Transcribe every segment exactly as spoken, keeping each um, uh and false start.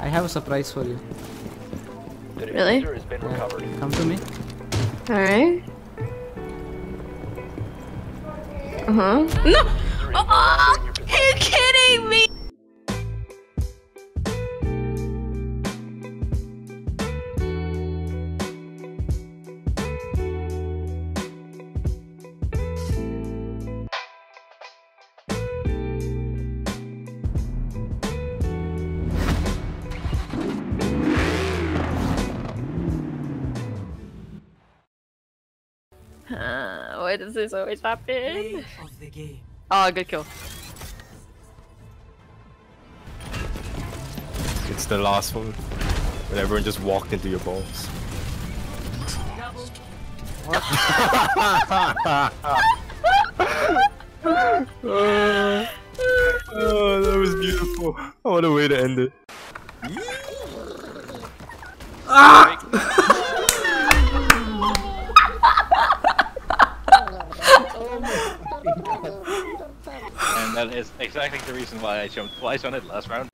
I have a surprise for you. Really? Yeah. Come to me. Alright. Uh-huh. No! Oh! Are you kidding me? Uh, why does this always happen? Oh, good kill. It's the last one. When everyone just walked into your balls. What? oh, oh, that was beautiful. Oh, what a way to end it. Ah! And that is exactly the reason why I jumped twice on it last round.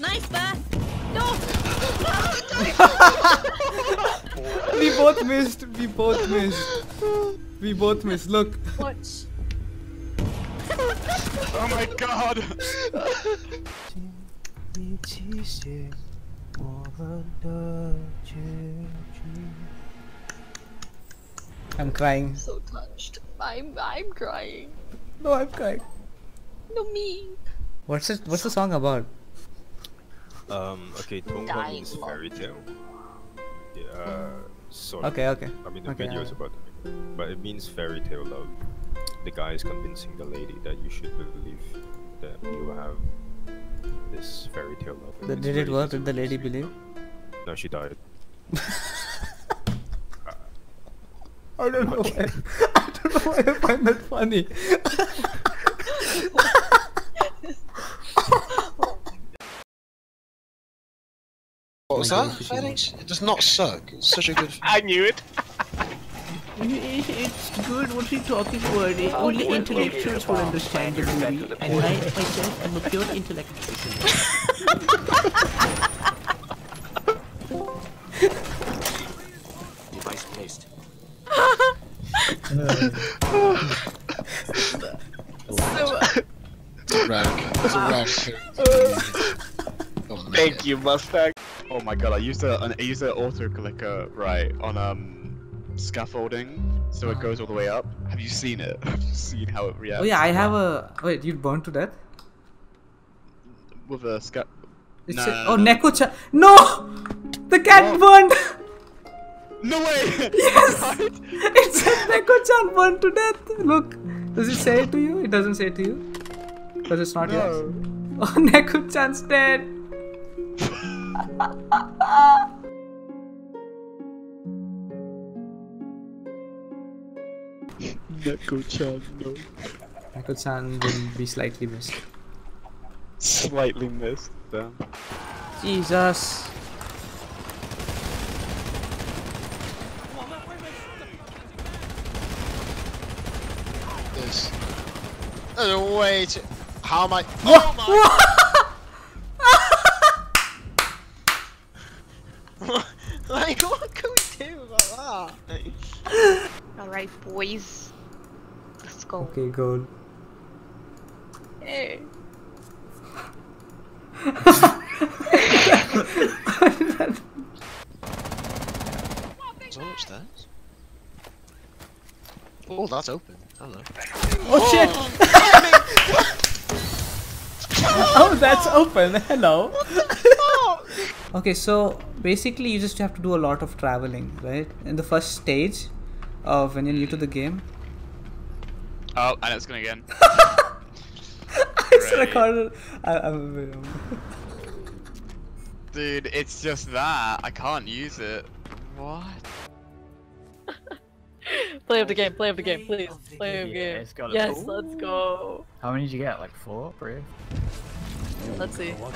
Nice, man! No! We both missed. We both missed. We both missed. Look. Watch. Oh my god! I'm crying. I'm so touched. I'm I'm crying. No, I'm crying. No, me. What's it? What's the song about? Um. Okay. Tongwa means fairy tale. Yeah. Sorry. Okay. Okay. I mean, the okay, video is okay. about it, but it means fairy tale love. The guy is convincing the lady that you should believe that you have this fairy tale love. The, did it work? Did the lady believe? No, she died. I don't know why. I don't know why I find that funny. What was that? It does not suck. It's such a good. I knew it. It's good. What are you talking about? It only intellectuals will understand it, movie. And I myself am a pure intellectual. so, uh, it's rank. It's a rank. Oh, thank you, Mustang. Oh my god, I used a, an I used an auto clicker right on um scaffolding, so it goes all the way up. Have you seen it? Have you seen how it reacts? Oh yeah, I have a. Wait, you burned to death? With a sca. It's nah, a... Oh, no. Neko-chan. No, the cat what? Burned. No way! Yes! Right? It says Neko-chan burned to death! Look, does it say it to you? It doesn't say it to you. Because it's not no. yours. Oh, Neko-chan's dead! Neko-chan, no. Neko-chan will be slightly missed. Slightly missed, damn. Jesus! No way to... How am I... Oh my... Like, what can we do about that? Alright, boys. Let's go. Okay, go. Hey. So what's that? Oh, that's open. Hello. Oh, oh shit! Oh, that's open. Hello. What the fuck? Okay, so basically you just have to do a lot of traveling, right? In the first stage of when you're new to the game. Oh, and it's going again. It's recorded. I, I'm Dude, it's just that I can't use it. What? Play of the game, play of the game, please. Play of the game. Yes, got it. Yes, let's go. How many did you get? Like four? Three? Let's see. What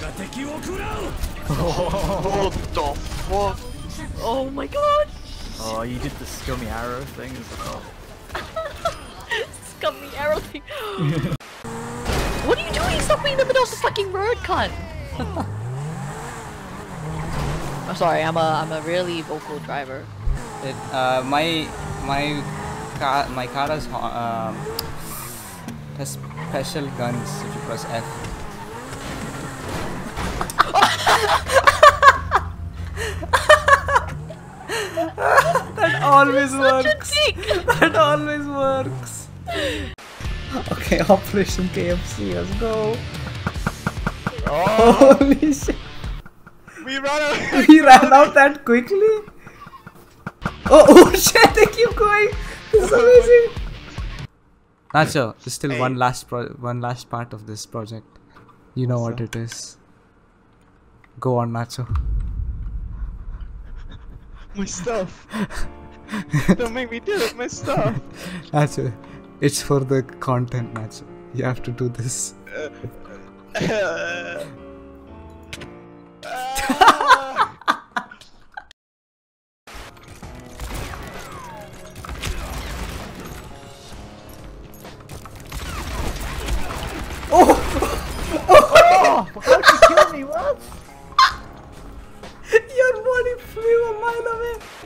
the fuck? Oh my god! Oh, you did the scummy arrow thing as well. Scummy arrow thing. Stop being the middle of the fucking road, cunt! I'm sorry, I'm a I'm a really vocal driver. It, uh, my my car my car has um has special guns if you press F. That always works. That always works. Okay, Operation K F C, let's go. Oh. Holy shit! We ran out. We ran out that quickly. Oh, oh shit! They keep going. This is amazing. Nacho, there's still hey. one last pro one last part of this project. You know What's what that? it is. Go on, Nacho. My stuff. Don't make me deal with my stuff. Nacho, it's for the content, Nacho. You have to do this. Uh,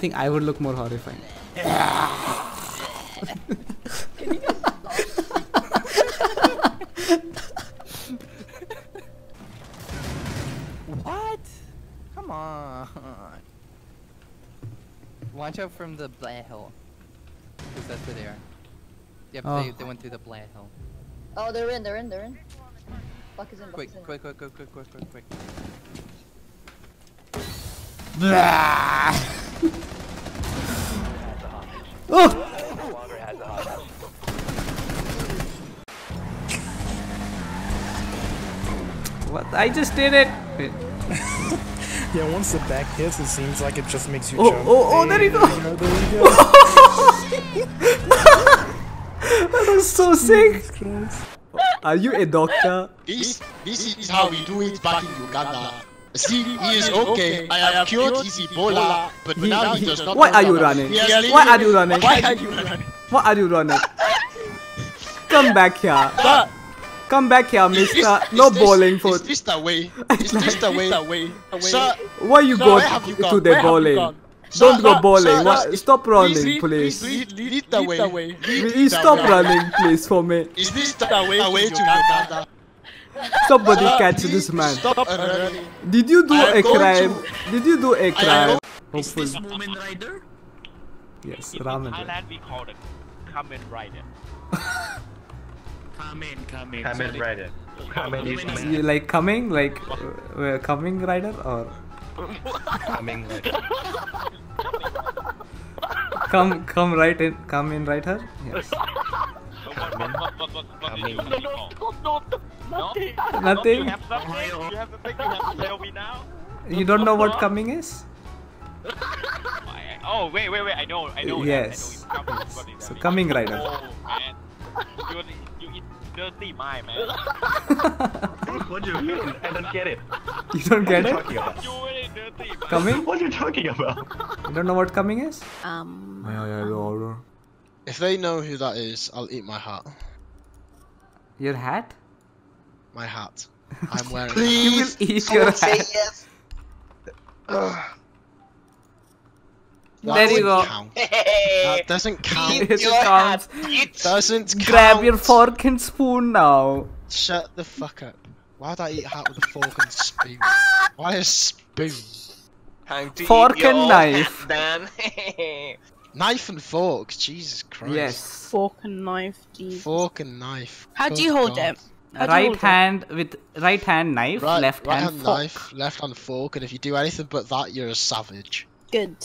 I think I would look more horrifying. Can you just stop? What? Come on. Watch out from the black hole. Because that's where they are. Yep, oh. they, they went through the black hole. Oh, they're in, they're in, they're in. Buck is in, buck quick, is in. Quick, quick, quick, quick, quick, quick, quick. Oh! What? I just did it! Wait. Yeah, once the back hits, it seems like it just makes you oh, jump. Oh, oh, there you go! There you go, there you go. That was so sick! Are you a doctor? This, this is how we do it back in Uganda. See, he is okay. I have cured his Ebola, but he, now he does not. Why are you running? Why are you running? Why are you running? Why are you running? Come back here. Come back here, mister. No bowling for. Is this the way? Is this the way? Sir, why you go to the bowling? Don't go bowling. Stop running, please. Lead the way. Stop running, please, for me. Is this the way to Uganda? Somebody stop, catch this man. Stop running. Did you do a crime? To... Did you do a crime? Is this Kamen Rider? Yes, Ramen. In Thailand we call it Kamen Rider. Kamen, Kamen. Kamen Rider. Kamen. You like coming? Like uh, coming rider or? Coming rider. Come, come right in. Come in right here. Yes. Coming. No, no, no, no. Nothing. Nothing. You have something. You have something. You have to tell me now. You don't know what coming is? Oh wait, wait, wait! I know, I know. Yes. I know it's coming. So coming rider. Oh man, you you dirty my man. What do you mean? I don't get it. You don't get it? Coming? What are you talking about? You don't know what coming is? Um. Yeah, yeah, yeah. If they know who that is, I'll eat my hat. Your hat? My hat. I'm wearing it. Please, you will eat your hat. Yes. There you go. Count. That doesn't count. Eat your hat. It doesn't count. Grab your fork and spoon now. Shut the fuck up. Why would I eat hat with a fork and spoon? Why a spoon? Time to fork eat and your knife. Hat, then. Knife and fork, Jesus Christ. Yes. Fork and knife, Jesus. Fork and knife. How do you hold it? Right hand it? with right hand knife, right, left right hand, hand fork. knife, left hand fork, and if you do anything but that, you're a savage. Good.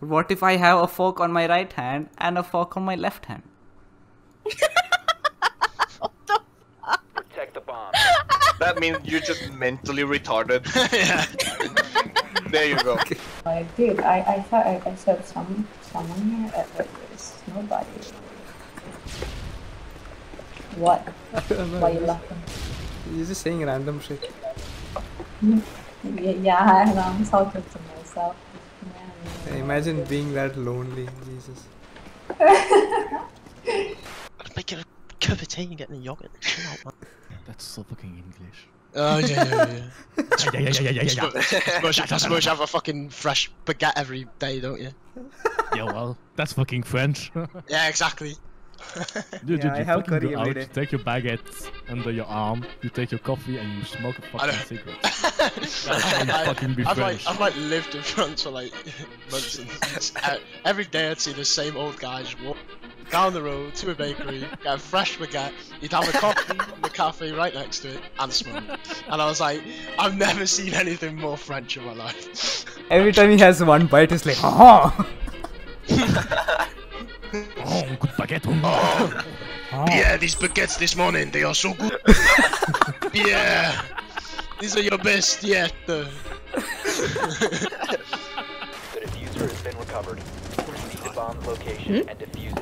What if I have a fork on my right hand and a fork on my left hand? What the fuck? Protect the bomb. That means you're just mentally retarded. There you go. Okay. I did. I I thought I, I said some someone here, but there's nobody. What? Why are you laughing? You're just saying random shit. Yeah, and I'm talking to myself. Yeah, imagine being that lonely, Jesus. I'd make it a cup of tea and get me yogurt. That's so fucking English. Oh, yeah, yeah, yeah. yeah, yeah, yeah, yeah, yeah, yeah. I suppose you have a fucking fresh baguette every day, don't you? Yeah, well, that's fucking French. Yeah, exactly. Dude, yeah, dude, you fucking go out, you take your baguette under your arm, you take your coffee and you smoke a fucking cigarette. That's how you I, fucking be I've French. Like, I've like lived in France for like months and months. Uh, every day I'd see the same old guys walk down the road to a bakery, get a fresh baguette, you'd have a coffee in the cafe right next to it, and smoke. And I was like, I've never seen anything more French in my life. Every time he has one bite, it's like, ha ha! Oh, good baguette. Oh. Oh. Yeah, these baguettes this morning, they are so good. Yeah, these are your best yet. The diffuser has been recovered. Proceed to bomb location and defuse it.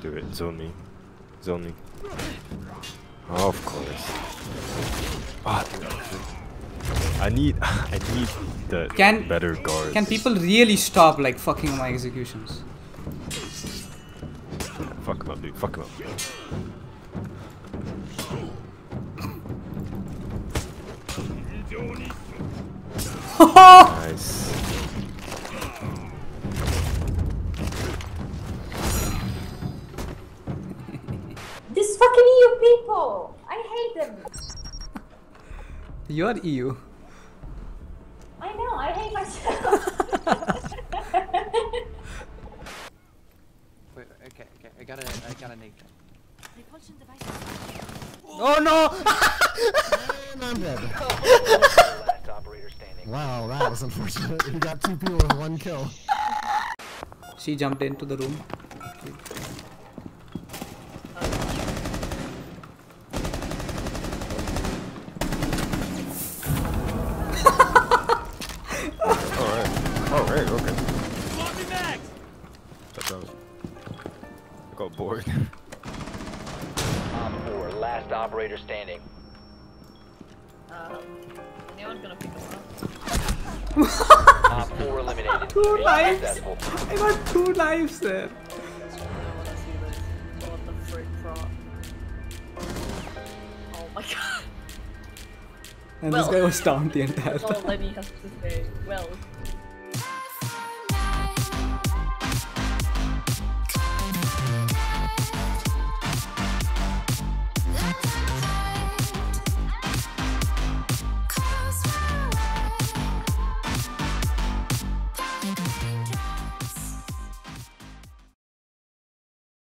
Do it, zone me. Zone me. Oh, of course. Ah, dude. I need I need the can, better guards. Can people really stop like fucking my executions? Fuck him up, dude, fuck him up. Nice. This fucking E U people! I hate them! You're E U. I know, I hate myself! Wait, okay, okay, I gotta, I gotta need them. Oh no! And I'm dead. Wow, that was unfortunate. You got two people with one kill. She jumped into the room. Alright, okay. Back. I got bored. Op four, last operator standing. Um, no one's gonna pick us up. Op four eliminated. Two lives! I got two lives there. What the frick, bro? Oh my god. And well, this guy was down the entire time. Well,